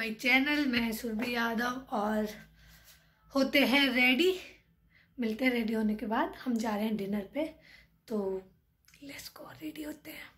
My channel. मैं सुरभि यादव और होते हैं रेडी, मिलते हैं रेडी होने के बाद। हम जा रहे हैं डिनर पे, तो लेट्स गो रेडी होते हैं।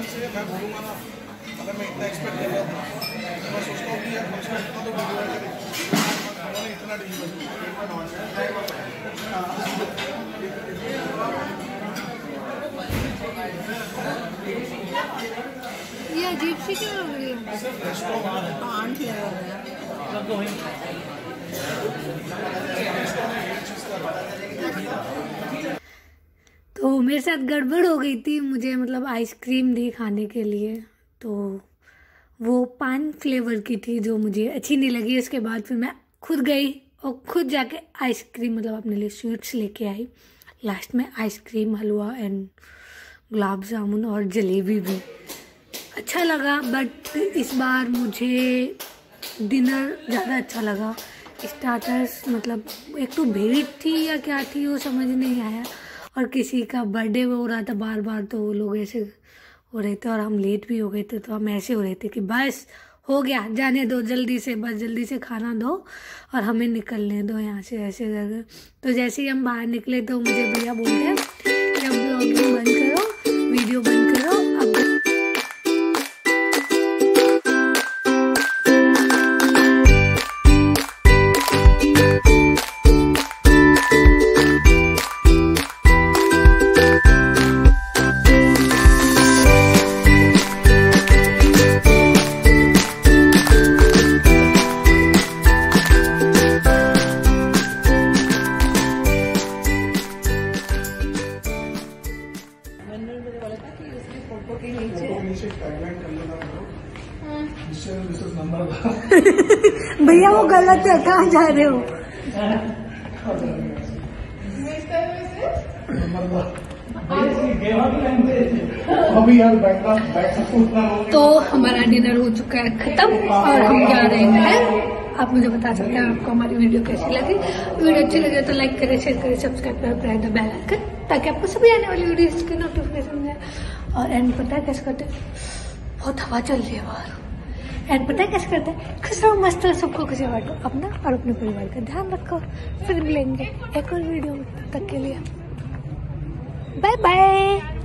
से मैं बोलूँगा ना, अगर मैं इतना एक्सपेक्ट कर रहा था, मैं सोचता हूँ कि यार कम से कम इतना तो डिलीवर करें। उन्होंने इतना डिलीवर, ये अजीब सी क्यों लग रही है? आंट लगा हुआ है। तो मेरे साथ गड़बड़ हो गई थी, मुझे मतलब आइसक्रीम दी खाने के लिए, तो वो पान फ्लेवर की थी जो मुझे अच्छी नहीं लगी। उसके बाद फिर मैं खुद गई और खुद जाके आइसक्रीम मतलब अपने लिए स्वीट्स लेके आई। लास्ट में आइसक्रीम, हलवा एंड गुलाब जामुन और जलेबी भी अच्छा लगा। बट इस बार मुझे डिनर ज़्यादा अच्छा लगा। स्टार्टर्स मतलब एक तो भीड़ थी या क्या थी वो समझ नहीं आया, और किसी का बर्थडे हो रहा था बार बार, तो वो लोग ऐसे हो रहे थे और हम लेट भी हो गए थे। तो हम ऐसे हो रहे थे कि बस हो गया, जाने दो, जल्दी से बस जल्दी से खाना दो और हमें निकलने दो यहाँ से, ऐसे करके। तो जैसे ही हम बाहर निकले तो मुझे भैया बोलते हैं कि अब ब्लॉगिंग बंद करो, वीडियो बंद करो। अब भैया वो गलत है, कहाँ जा रहे हो? तो हमारा डिनर हो चुका है खत्म और हम जा रहे हैं। आप मुझे बता सकते हैं आपको हमारी वीडियो कैसी लगी। वीडियो अच्छी लगे तो लाइक करें, शेयर करें, सब्सक्राइब करें, प्रेस द बेल आइकन, ताकि आपको सभी आने वाली वीडियोस की नोटिफिकेशन मिले। और एंड पता है कैसे करते? बहुत हवा चल रही है बाहर। एंड पता है कैसे करते हैं? खुश रहो, मस्त रहो, सबको खुशी बांटो, अपना और अपने परिवार का ध्यान रखो। फिर मिलेंगे एक और वीडियो, तब तक के लिए। Bye bye.